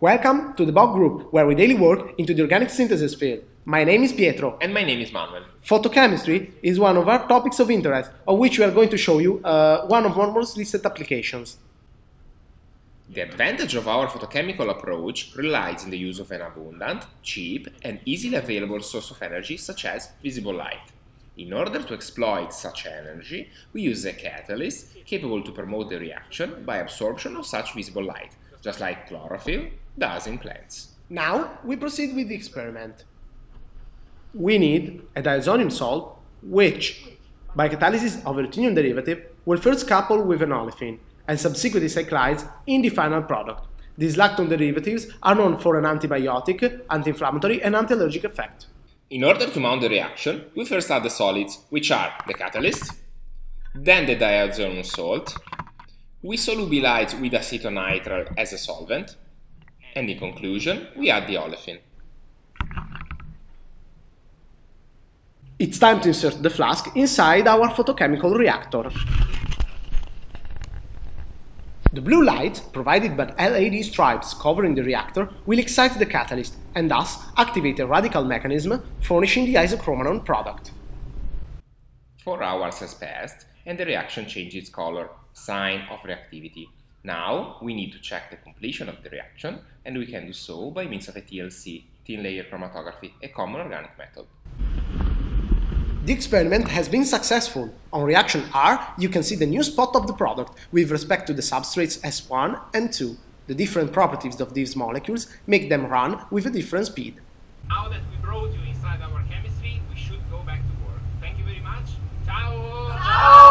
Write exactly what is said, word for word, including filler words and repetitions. Welcome to the B O G Group, where we daily work into the organic synthesis field. My name is Pietro. And my name is Manuel. Photochemistry is one of our topics of interest, of which we are going to show you uh, one of Manuel's listed applications. The advantage of our photochemical approach relies on the use of an abundant, cheap, and easily available source of energy such as visible light. In order to exploit such energy, we use a catalyst capable to promote the reaction by absorption of such visible light, just like chlorophyll does in plants. Now we proceed with the experiment. We need a diazonium salt, which, by catalysis of a ruthenium derivative, will first couple with an olefin and subsequently cyclize in the final product. These lactone derivatives are known for an antibiotic, anti-inflammatory and anti-allergic effect. In order to mount the reaction, we first add the solids, which are the catalyst, then the diazonium salt, we solubilize with acetonitrile as a solvent, and in conclusion, we add the olefin. It's time to insert the flask inside our photochemical reactor. The blue light, provided by L E D stripes covering the reactor, will excite the catalyst and thus activate a radical mechanism furnishing the isochromanone product. Four hours has passed and the reaction changes color, sign of reactivity. Now we need to check the completion of the reaction, and we can do so by means of a T L C, thin layer chromatography, a common organic method. The experiment has been successful. On reaction R, you can see the new spot of the product with respect to the substrates S one and two. The different properties of these molecules make them run with a different speed. Now that we brought you inside our chemistry, we should go back to work. Thank you very much. Ciao! Ciao.